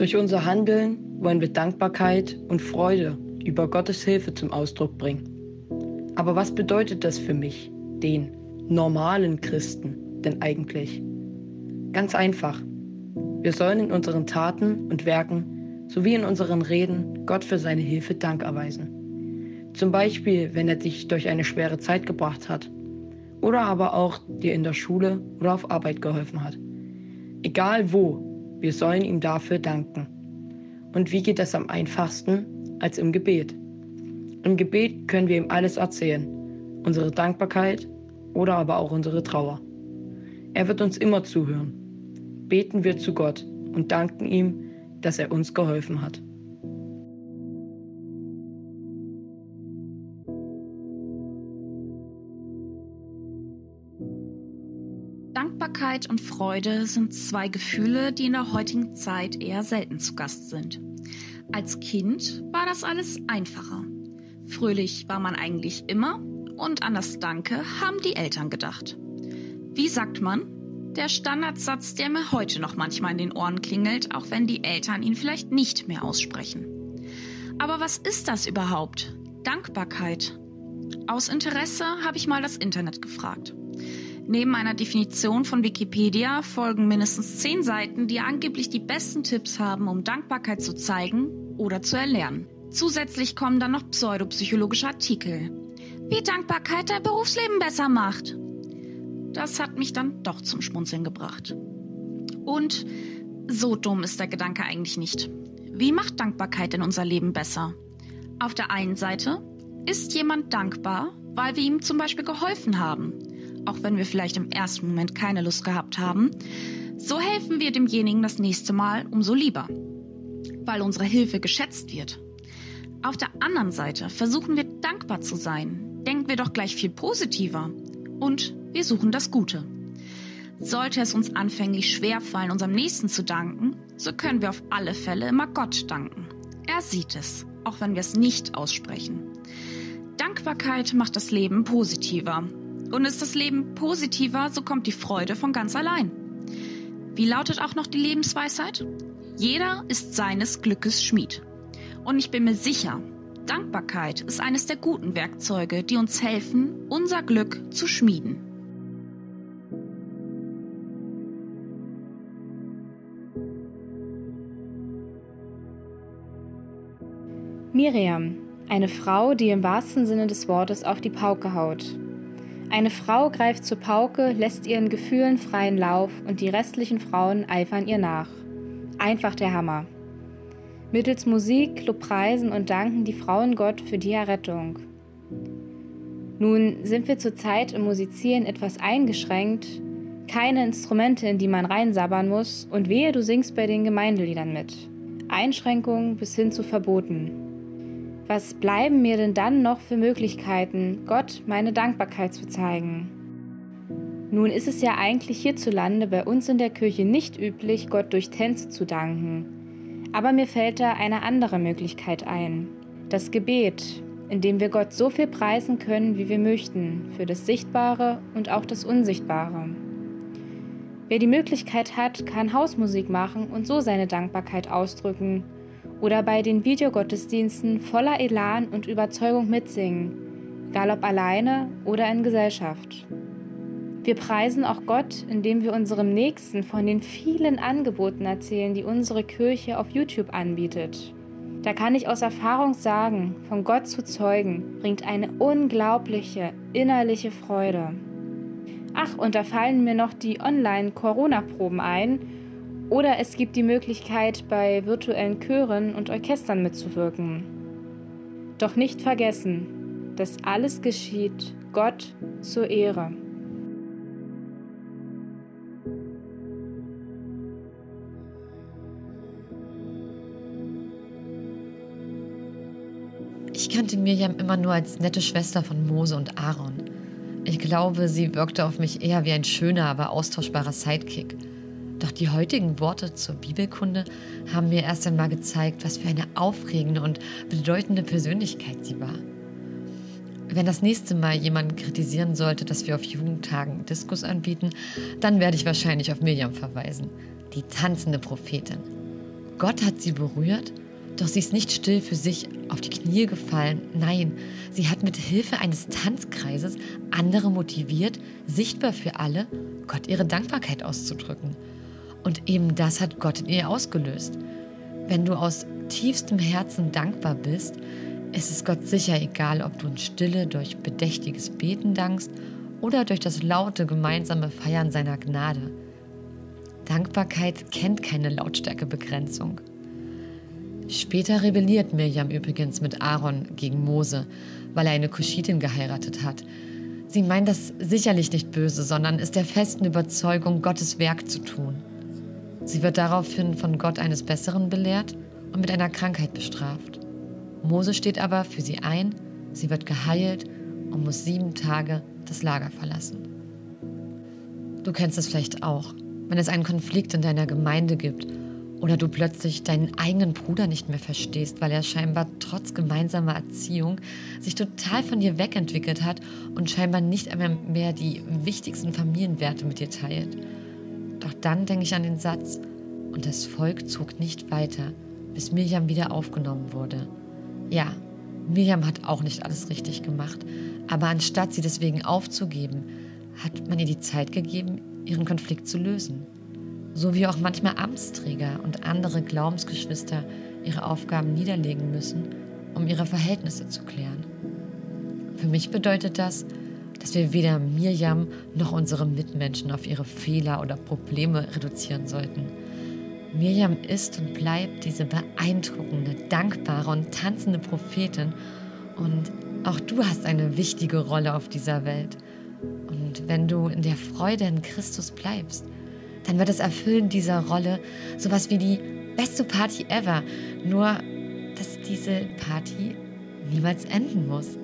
Durch unser Handeln wollen wir Dankbarkeit und Freude über Gottes Hilfe zum Ausdruck bringen. Aber was bedeutet das für mich, den normalen Christen, denn eigentlich? Ganz einfach. Wir sollen in unseren Taten und Werken sowie in unseren Reden Gott für seine Hilfe Dank erweisen. Zum Beispiel, wenn er dich durch eine schwere Zeit gebracht hat oder aber auch dir in der Schule oder auf Arbeit geholfen hat. Egal wo, wir sollen ihm dafür danken. Und wie geht das am einfachsten als im Gebet? Im Gebet können wir ihm alles erzählen, unsere Dankbarkeit oder aber auch unsere Trauer. Er wird uns immer zuhören. Beten wir zu Gott und danken ihm, dass er uns geholfen hat. Dankbarkeit und Freude sind zwei Gefühle, die in der heutigen Zeit eher selten zu Gast sind. Als Kind war das alles einfacher. Fröhlich war man eigentlich immer und an das Danke haben die Eltern gedacht. Wie sagt man? Der Standardsatz, der mir heute noch manchmal in den Ohren klingelt, auch wenn die Eltern ihn vielleicht nicht mehr aussprechen. Aber was ist das überhaupt? Dankbarkeit? Aus Interesse habe ich mal das Internet gefragt. Neben einer Definition von Wikipedia folgen mindestens 10 Seiten, die angeblich die besten Tipps haben, um Dankbarkeit zu zeigen oder zu erlernen. Zusätzlich kommen dann noch pseudopsychologische Artikel, wie Dankbarkeit dein Berufsleben besser macht. Das hat mich dann doch zum Schmunzeln gebracht. Und so dumm ist der Gedanke eigentlich nicht. Wie macht Dankbarkeit denn unser Leben besser? Auf der einen Seite ist jemand dankbar, weil wir ihm zum Beispiel geholfen haben. Auch wenn wir vielleicht im ersten Moment keine Lust gehabt haben, so helfen wir demjenigen das nächste Mal umso lieber, weil unsere Hilfe geschätzt wird. Auf der anderen Seite versuchen wir dankbar zu sein, denken wir doch gleich viel positiver und wir suchen das Gute. Sollte es uns anfänglich schwerfallen, unserem Nächsten zu danken, so können wir auf alle Fälle immer Gott danken. Er sieht es, auch wenn wir es nicht aussprechen. Dankbarkeit macht das Leben positiver. Und ist das Leben positiver, so kommt die Freude von ganz allein. Wie lautet auch noch die Lebensweisheit? Jeder ist seines Glückes Schmied. Und ich bin mir sicher, Dankbarkeit ist eines der guten Werkzeuge, die uns helfen, unser Glück zu schmieden. Mirjam, eine Frau, die im wahrsten Sinne des Wortes auf die Pauke haut. Eine Frau greift zur Pauke, lässt ihren Gefühlen freien Lauf und die restlichen Frauen eifern ihr nach. Einfach der Hammer. Mittels Musik lobpreisen und danken die Frauen Gott für die Errettung. Nun sind wir zurzeit im Musizieren etwas eingeschränkt, keine Instrumente, in die man reinsabbern muss und wehe, du singst bei den Gemeindeliedern mit. Einschränkungen bis hin zu Verboten. Was bleiben mir denn dann noch für Möglichkeiten, Gott meine Dankbarkeit zu zeigen? Nun ist es ja eigentlich hierzulande bei uns in der Kirche nicht üblich, Gott durch Tänze zu danken. Aber mir fällt da eine andere Möglichkeit ein. Das Gebet, in dem wir Gott so viel preisen können, wie wir möchten, für das Sichtbare und auch das Unsichtbare. Wer die Möglichkeit hat, kann Hausmusik machen und so seine Dankbarkeit ausdrücken. Oder bei den Videogottesdiensten voller Elan und Überzeugung mitsingen, egal ob alleine oder in Gesellschaft. Wir preisen auch Gott, indem wir unserem Nächsten von den vielen Angeboten erzählen, die unsere Kirche auf YouTube anbietet. Da kann ich aus Erfahrung sagen, von Gott zu zeugen, bringt eine unglaubliche innerliche Freude. Ach, und da fallen mir noch die Online-Corona-Proben ein. Oder es gibt die Möglichkeit, bei virtuellen Chören und Orchestern mitzuwirken. Doch nicht vergessen, das alles geschieht Gott zur Ehre. Ich kannte Mirjam immer nur als nette Schwester von Mose und Aaron. Ich glaube, sie wirkte auf mich eher wie ein schöner, aber austauschbarer Sidekick. Doch die heutigen Worte zur Bibelkunde haben mir erst einmal gezeigt, was für eine aufregende und bedeutende Persönlichkeit sie war. Wenn das nächste Mal jemand kritisieren sollte, dass wir auf Jugendtagen Diskus anbieten, dann werde ich wahrscheinlich auf Mirjam verweisen, die tanzende Prophetin. Gott hat sie berührt, doch sie ist nicht still für sich auf die Knie gefallen. Nein, sie hat mit Hilfe eines Tanzkreises andere motiviert, sichtbar für alle, Gott ihre Dankbarkeit auszudrücken. Und eben das hat Gott in ihr ausgelöst. Wenn du aus tiefstem Herzen dankbar bist, ist es Gott sicher egal, ob du in Stille durch bedächtiges Beten dankst oder durch das laute gemeinsame Feiern seiner Gnade. Dankbarkeit kennt keine Lautstärkebegrenzung. Später rebelliert Mirjam übrigens mit Aaron gegen Mose, weil er eine Kuschitin geheiratet hat. Sie meint das sicherlich nicht böse, sondern ist der festen Überzeugung, Gottes Werk zu tun. Sie wird daraufhin von Gott eines Besseren belehrt und mit einer Krankheit bestraft. Mose steht aber für sie ein, sie wird geheilt und muss 7 Tage das Lager verlassen. Du kennst es vielleicht auch, wenn es einen Konflikt in deiner Gemeinde gibt oder du plötzlich deinen eigenen Bruder nicht mehr verstehst, weil er scheinbar trotz gemeinsamer Erziehung sich total von dir wegentwickelt hat und scheinbar nicht einmal mehr die wichtigsten Familienwerte mit dir teilt. Doch dann denke ich an den Satz, und das Volk zog nicht weiter, bis Mirjam wieder aufgenommen wurde. Ja, Mirjam hat auch nicht alles richtig gemacht, aber anstatt sie deswegen aufzugeben, hat man ihr die Zeit gegeben, ihren Konflikt zu lösen. So wie auch manchmal Amtsträger und andere Glaubensgeschwister ihre Aufgaben niederlegen müssen, um ihre Verhältnisse zu klären. Für mich bedeutet das, dass wir weder Mirjam noch unsere Mitmenschen auf ihre Fehler oder Probleme reduzieren sollten. Mirjam ist und bleibt diese beeindruckende, dankbare und tanzende Prophetin, und auch du hast eine wichtige Rolle auf dieser Welt. Und wenn du in der Freude in Christus bleibst, dann wird das Erfüllen dieser Rolle sowas wie die beste Party ever, nur dass diese Party niemals enden muss.